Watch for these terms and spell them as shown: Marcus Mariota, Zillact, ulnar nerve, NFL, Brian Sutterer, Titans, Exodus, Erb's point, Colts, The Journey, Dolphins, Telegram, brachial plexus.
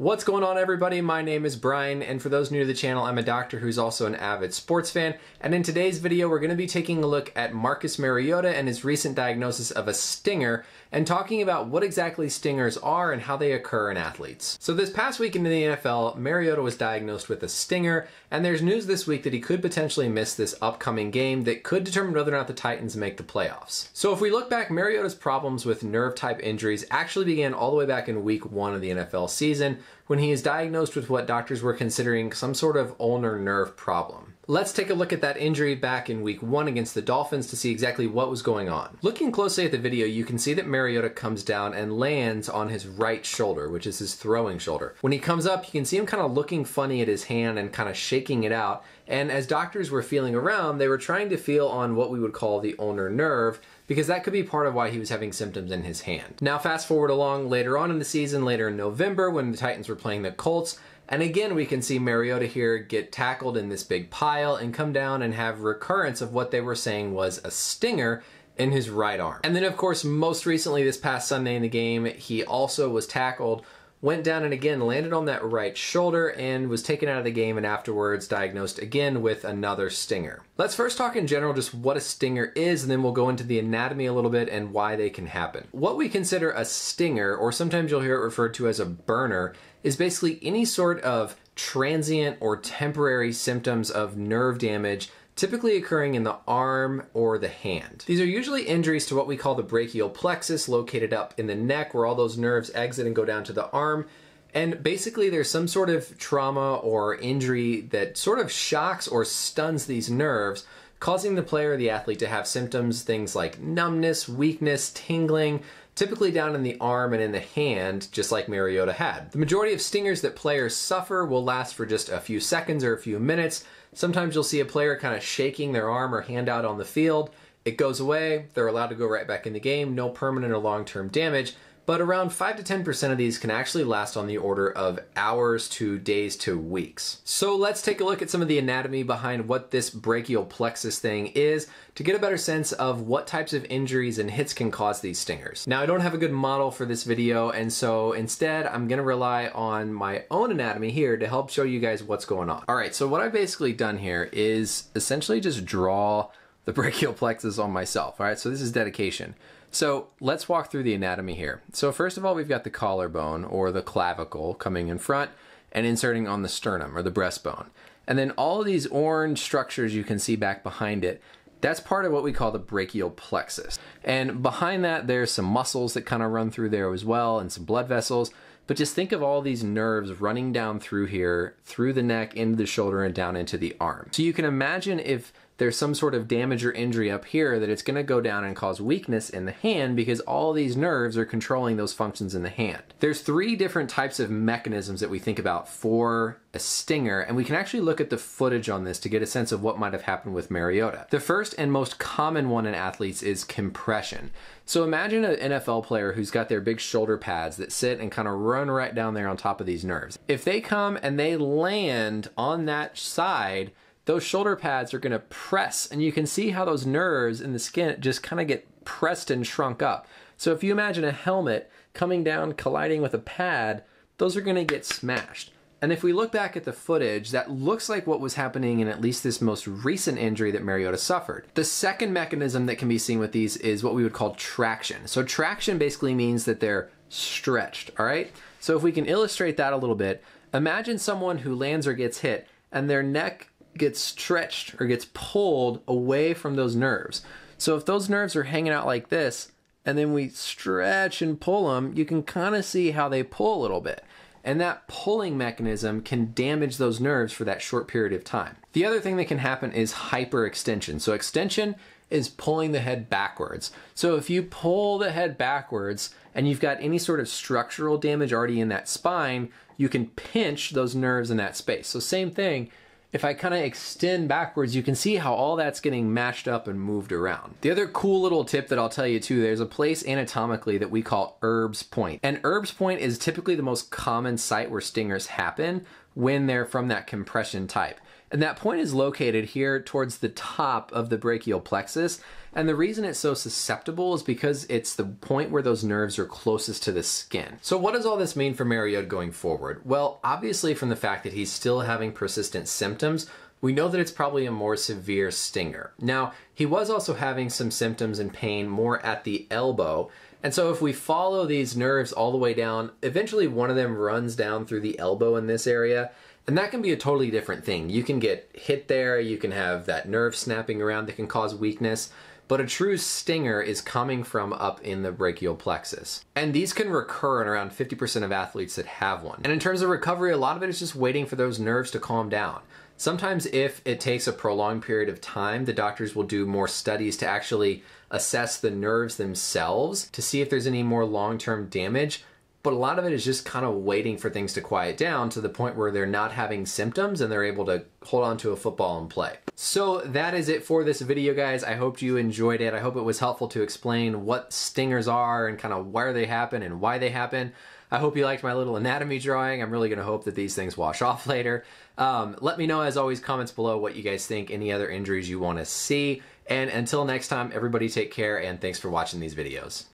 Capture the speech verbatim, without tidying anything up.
What's going on, everybody? My name is Brian, and for those new to the channel, I'm a doctor who's also an avid sports fan, and in today's video we're going to be taking a look at Marcus Mariota and his recent diagnosis of a stinger and talking about what exactly stingers are and how they occur in athletes. So this past week in the N F L, Mariota was diagnosed with a stinger, and there's news this week that he could potentially miss this upcoming game that could determine whether or not the Titans make the playoffs. So if we look back, Mariota's problems with nerve-type injuries actually began all the way back in week one of the N F L season, when he is diagnosed with what doctors were considering some sort of ulnar nerve problem. Let's take a look at that injury back in week one against the Dolphins to see exactly what was going on. Looking closely at the video, you can see that Mariota comes down and lands on his right shoulder, which is his throwing shoulder. When he comes up, you can see him kind of looking funny at his hand and kind of shaking it out. And as doctors were feeling around, they were trying to feel on what we would call the ulnar nerve, because that could be part of why he was having symptoms in his hand. Now fast forward along later on in the season, later in November, when the Titans were playing the Colts, and again we can see Mariota here get tackled in this big pile and come down and have recurrence of what they were saying was a stinger in his right arm. And then of course, most recently this past Sunday in the game, he also was tackled, went down and again landed on that right shoulder and was taken out of the game, and afterwards diagnosed again with another stinger. Let's first talk in general just what a stinger is, and then we'll go into the anatomy a little bit and why they can happen. What we consider a stinger, or sometimes you'll hear it referred to as a burner, is basically any sort of transient or temporary symptoms of nerve damage typically occurring in the arm or the hand. These are usually injuries to what we call the brachial plexus, located up in the neck where all those nerves exit and go down to the arm. And basically there's some sort of trauma or injury that sort of shocks or stuns these nerves, causing the player or the athlete to have symptoms, things like numbness, weakness, tingling, typically down in the arm and in the hand, just like Mariota had. The majority of stingers that players suffer will last for just a few seconds or a few minutes. Sometimes you'll see a player kind of shaking their arm or hand out on the field. It goes away, they're allowed to go right back in the game, no permanent or long-term damage, but around five to ten percent of these can actually last on the order of hours to days to weeks. So let's take a look at some of the anatomy behind what this brachial plexus thing is to get a better sense of what types of injuries and hits can cause these stingers. Now, I don't have a good model for this video, and so instead I'm gonna rely on my own anatomy here to help show you guys what's going on. All right, so what I've basically done here is essentially just draw the brachial plexus on myself. All right, so this is dedication. So let's walk through the anatomy here. So first of all, we've got the collarbone or the clavicle coming in front and inserting on the sternum or the breastbone. And then all of these orange structures you can see back behind it, that's part of what we call the brachial plexus. And behind that, there's some muscles that kind of run through there as well, and some blood vessels. But just think of all these nerves running down through here, through the neck, into the shoulder, and down into the arm. So you can imagine if there's some sort of damage or injury up here, that it's gonna go down and cause weakness in the hand, because all these nerves are controlling those functions in the hand. There's three different types of mechanisms that we think about for a stinger, and we can actually look at the footage on this to get a sense of what might have happened with Mariota. The first and most common one in athletes is compression. So imagine an N F L player who's got their big shoulder pads that sit and kind of run right down there on top of these nerves. If they come and they land on that side, those shoulder pads are gonna press, and you can see how those nerves in the skin just kind of get pressed and shrunk up. So if you imagine a helmet coming down, colliding with a pad, those are gonna get smashed. And if we look back at the footage, that looks like what was happening in at least this most recent injury that Mariota suffered. The second mechanism that can be seen with these is what we would call traction. So traction basically means that they're stretched, all right? So if we can illustrate that a little bit, imagine someone who lands or gets hit and their neck gets stretched or gets pulled away from those nerves. So if those nerves are hanging out like this, and then we stretch and pull them, you can kind of see how they pull a little bit. And that pulling mechanism can damage those nerves for that short period of time. The other thing that can happen is hyperextension. So extension is pulling the head backwards. So if you pull the head backwards and you've got any sort of structural damage already in that spine, you can pinch those nerves in that space. So same thing, if I kind of extend backwards, you can see how all that's getting mashed up and moved around. The other cool little tip that I'll tell you too, there's a place anatomically that we call Erb's point. And Erb's point is typically the most common site where stingers happen, when they're from that compression type. And that point is located here towards the top of the brachial plexus. And the reason it's so susceptible is because it's the point where those nerves are closest to the skin. So what does all this mean for Mariota going forward? Well, obviously from the fact that he's still having persistent symptoms, we know that it's probably a more severe stinger. Now, he was also having some symptoms and pain more at the elbow. And so if we follow these nerves all the way down, eventually one of them runs down through the elbow in this area. And that can be a totally different thing. You can get hit there, you can have that nerve snapping around that can cause weakness, but a true stinger is coming from up in the brachial plexus. And these can recur in around fifty percent of athletes that have one. And in terms of recovery, a lot of it is just waiting for those nerves to calm down. Sometimes if it takes a prolonged period of time, the doctors will do more studies to actually assess the nerves themselves to see if there's any more long-term damage. But a lot of it is just kind of waiting for things to quiet down to the point where they're not having symptoms and they're able to hold on to a football and play. So that is it for this video, guys. I hope you enjoyed it. I hope it was helpful to explain what stingers are and kind of where they happen and why they happen. I hope you liked my little anatomy drawing. I'm really gonna hope that these things wash off later. Um, let me know, as always, comments below what you guys think, any other injuries you wanna see. And until next time, everybody take care and thanks for watching these videos.